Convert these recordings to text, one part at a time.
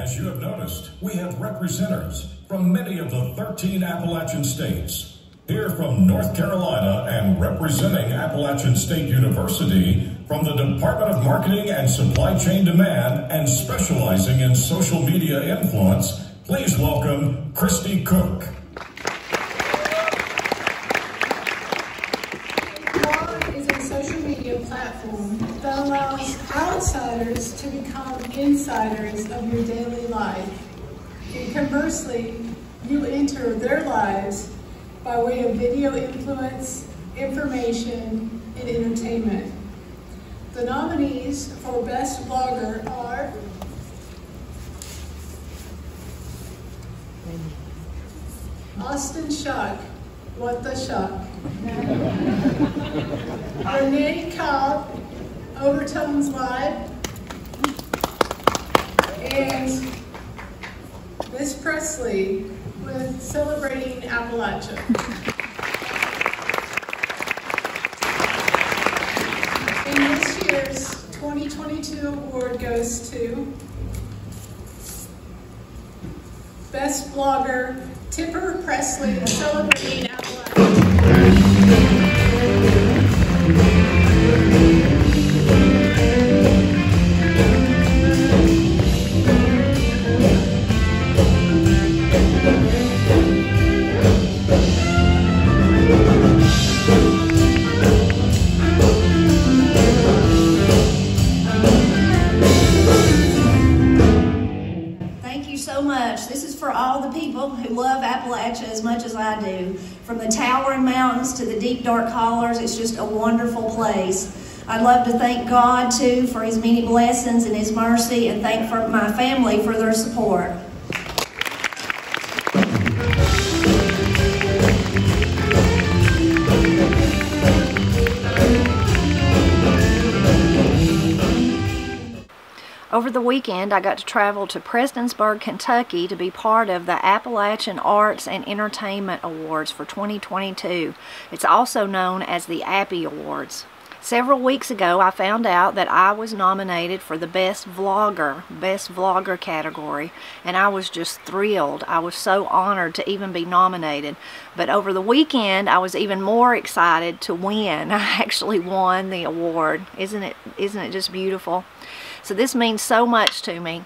As you have noticed, we have representatives from many of the 13 Appalachian states. Here from North Carolina and representing Appalachian State University, from the Department of Marketing and Supply Chain Demand and specializing in social media influence, please welcome Christy Cook. Blog is a social media platform that allows outsiders to become insiders of your daily life. And conversely, you enter their lives by way of video influence, information, and entertainment. The nominees for Best Blogger are Austin Shuck, what the shuck, Renee Cobb, Overtones Live, and Miss Pressley with Celebrating Appalachia. And this year's 2022 award goes to Best Blogger Tipper Pressley with Celebrating Appalachia. As much as I do. From the towering mountains to the deep dark hollers, it's just a wonderful place. I'd love to thank God too for his many blessings and his mercy, and thank for my family for their support. Over the weekend, I got to travel to Prestonsburg, Kentucky to be part of the Appalachian Arts and Entertainment Awards for 2022. It's also known as the Appy Awards. Several weeks ago, I found out that I was nominated for the Best Vlogger category, and I was just thrilled. I was so honored to even be nominated. But over the weekend, I was even more excited to win. I actually won the award. Isn't it just beautiful? So this means so much to me.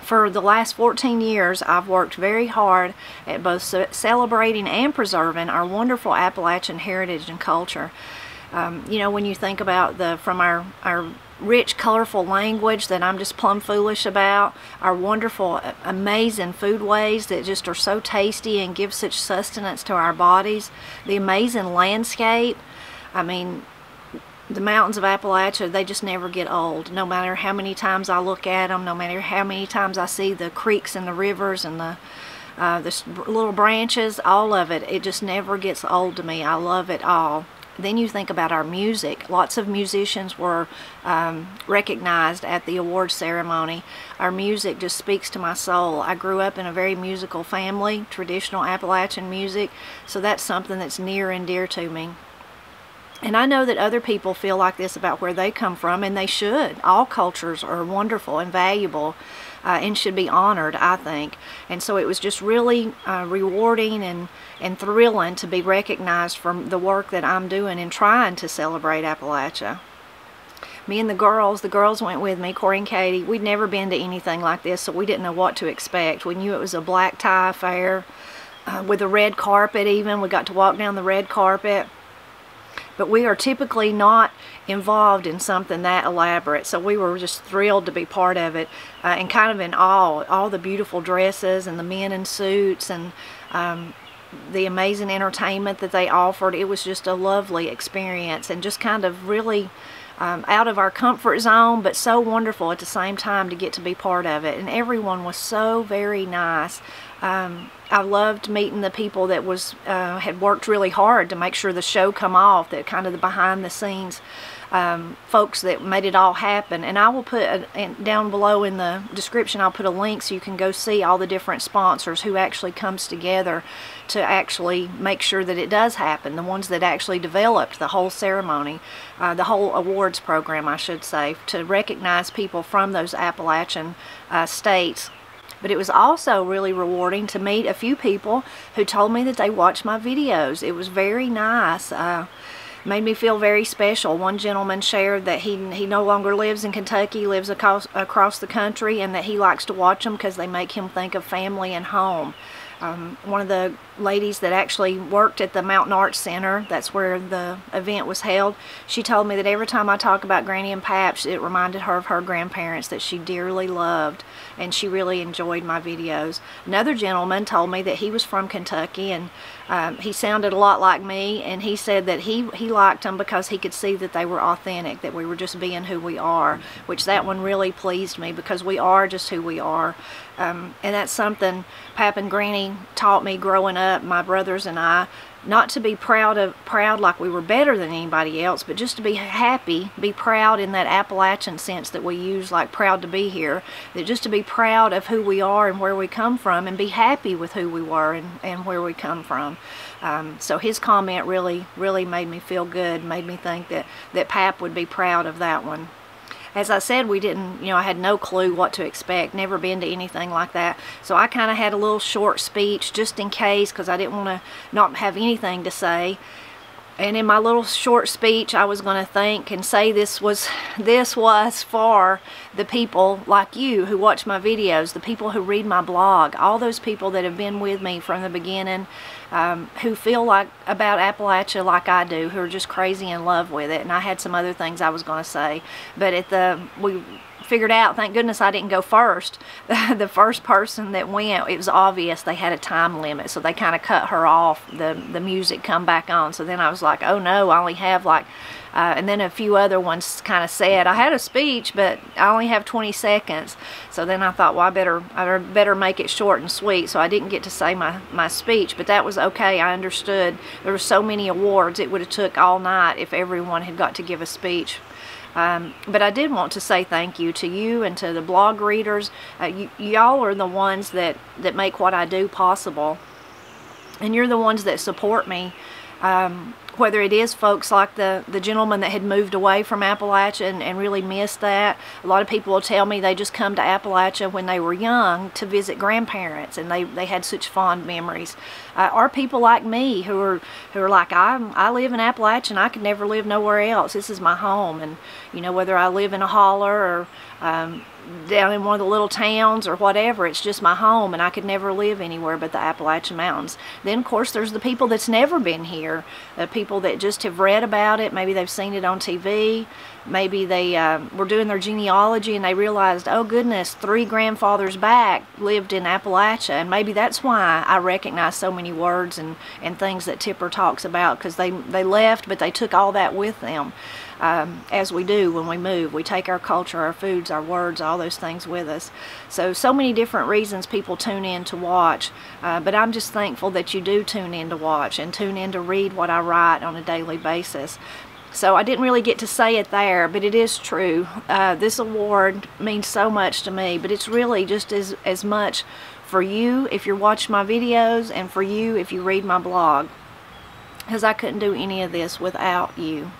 For the last 14 years, I've worked very hard at both celebrating and preserving our wonderful Appalachian heritage and culture. You know, when you think about from our rich, colorful language that I'm just plumb foolish about, our wonderful, amazing foodways that just are so tasty and give such sustenance to our bodies, the amazing landscape, I mean, the mountains of Appalachia, they just never get old. No matter how many times I look at them, no matter how many times I see the creeks and the rivers and the little branches, all of it, it just never gets old to me. I love it all. Then you think about our music. Lots of musicians were recognized at the award ceremony. Our music just speaks to my soul. I grew up in a very musical family, traditional Appalachian music, so that's something that's near and dear to me. And I know that other people feel like this about where they come from, and they should. All cultures are wonderful and valuable and should be honored, I think. And so it was just really rewarding and thrilling to be recognized for the work that I'm doing in trying to celebrate Appalachia. Me and the girls went with me, Corey and Katie. We'd never been to anything like this, so we didn't know what to expect. We knew it was a black tie affair with a red carpet even. We got to walk down the red carpet. But we are typically not involved in something that elaborate, so we were just thrilled to be part of it and kind of in awe. All the beautiful dresses and the men in suits and the amazing entertainment that they offered. It was just a lovely experience and just kind of really out of our comfort zone, but so wonderful at the same time to get to be part of it. And everyone was so very nice. I loved meeting the people that had worked really hard to make sure the show come off, that kind of the behind the scenes folks that made it all happen. And I will put down below in the description, I'll put a link so you can go see all the different sponsors who actually comes together to actually make sure that it does happen, the ones that actually developed the whole ceremony, the whole awards program, I should say, to recognize people from those Appalachian states. But it was also really rewarding to meet a few people who told me that they watched my videos. It was very nice. Made me feel very special. One gentleman shared that he no longer lives in Kentucky, lives across the country, and that he likes to watch them because they make him think of family and home. One of the ladies that actually worked at the Mountain Arts Center, that's where the event was held, she told me that every time I talk about Granny and Paps, it reminded her of her grandparents that she dearly loved, and she really enjoyed my videos. Another gentleman told me that he was from Kentucky, and he sounded a lot like me, and he said that he liked them because he could see that they were authentic, that we were just being who we are, which that one really pleased me because we are just who we are. And that's something Pap and Granny taught me growing up, my brothers and I, not to be proud like we were better than anybody else, but just to be happy, be proud in that Appalachian sense that we use, like proud to be here, that just to be proud of who we are and where we come from, and be happy with who we were and where we come from. So his comment really made me feel good, made me think that Pap would be proud of that one. As I said, we didn't, I had no clue what to expect, never been to anything like that. So I kind of had a little short speech just in case, because I didn't want to not have anything to say. And in my little short speech, I was going to thank and say this was for the people like you who watch my videos, the people who read my blog, all those people that have been with me from the beginning, who feel about Appalachia like I do, who are just crazy in love with it. And I had some other things I was going to say, but we figured out, thank goodness I didn't go first. The first person that went, it was obvious they had a time limit, so they kind of cut her off. The music come back on, so then I was like, oh no, I only have like and then a few other ones kind of said, I had a speech, but I only have 20 seconds. So then I thought, well, I better make it short and sweet. So I didn't get to say my speech, but that was okay. I understood. There were so many awards, it would have took all night if everyone had got to give a speech. But I did want to say thank you to you and to the blog readers. Y'all are the ones that make what I do possible. And you're the ones that support me. Whether it is folks like the gentleman that had moved away from Appalachia and really missed that. A lot of people will tell me they just come to Appalachia when they were young to visit grandparents, and they had such fond memories. Or people like me who are like, I live in Appalachia and I could never live nowhere else. This is my home. And whether I live in a holler or down in one of the little towns or whatever, it's just my home, and I could never live anywhere but the Appalachian Mountains. Then of course there's the people that's never been here, people that just have read about it, maybe they've seen it on TV, maybe they were doing their genealogy and they realized, oh goodness, 3 grandfathers back lived in Appalachia, and maybe that's why I recognize so many words and things that Tipper talks about, because they left, but they took all that with them. As we do when we move, we take our culture, our foods, our words, all those things with us. So many different reasons people tune in to watch, but I'm just thankful that you do tune in to watch and tune in to read what I write on a daily basis. So I didn't really get to say it there, but it is true. This award means so much to me, but it's really just as much for you if you're watching my videos, and for you if you read my blog, because I couldn't do any of this without you.